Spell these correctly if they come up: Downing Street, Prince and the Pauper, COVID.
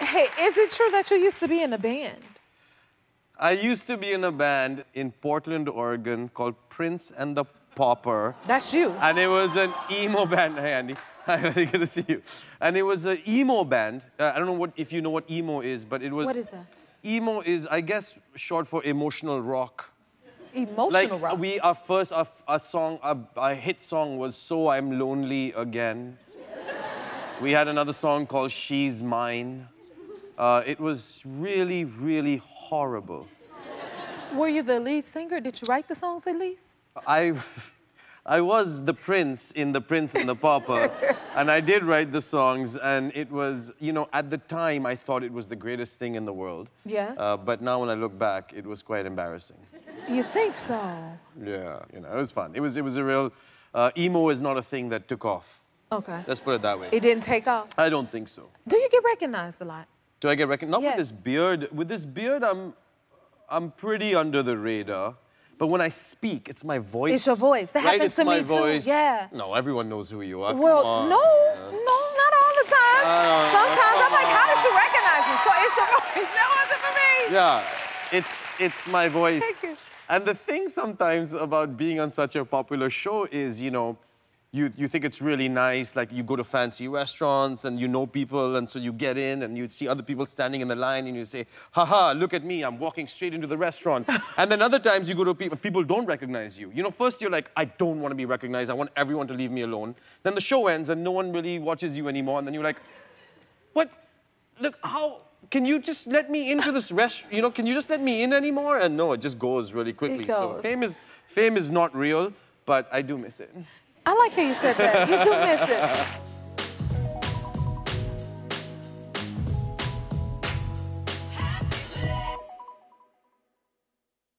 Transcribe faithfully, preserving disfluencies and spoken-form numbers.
Hey, is it true that you used to be in a band? I used to be in a band in Portland, Oregon, called Prince and the Pauper. That's you. And it was an emo band. Hey, Andy. Hi, good to see you. And it was an emo band. Uh, I don't know what, if you know what emo is, but it was... What is that? Emo is, I guess, short for emotional rock. Emotional like rock? Like, we, our first, our, our song, our, our hit song was So I'm Lonely Again. We had another song called She's Mine. Uh, it was really, really horrible. Were you the lead singer? Did you write the songs at least? I, I was the prince in The Prince and the Pauper, and I did write the songs, and it was, you know, at the time I thought it was the greatest thing in the world. Yeah. Uh, but now when I look back, it was quite embarrassing. You think so? Yeah, you know, it was fun. It was, it was a real, uh, emo is not a thing that took off. Okay. Let's put it that way. It didn't take off? I don't think so. Do you get recognized a lot? Do I get recognized? Not yes. with this beard. With this beard, I'm, I'm pretty under the radar. But when I speak, it's my voice. It's your voice. That right? happens it's to my me voice. too. Yeah. No, everyone knows who you are. Well, Come on. no, yeah. no, not all the time. Uh, Sometimes I'm like, how did you recognize me? So it's your voice. That wasn't for me. Yeah, it's it's my voice. Thank you. And the thing sometimes about being on such a popular show is, you know, You, you think it's really nice, like you go to fancy restaurants and you know people, and so you get in and you see other people standing in the line and you say, haha, look at me, I'm walking straight into the restaurant. And then other times you go to people, people don't recognize you. You know, first you're like, I don't want to be recognized, I want everyone to leave me alone. Then the show ends and no one really watches you anymore, and then you're like, what? Look, how? Can you just let me into this restaurant? You know, can you just let me in anymore? And no, it just goes really quickly. It goes. So fame is, fame is not real, but I do miss it. I like how you said that. You do miss it.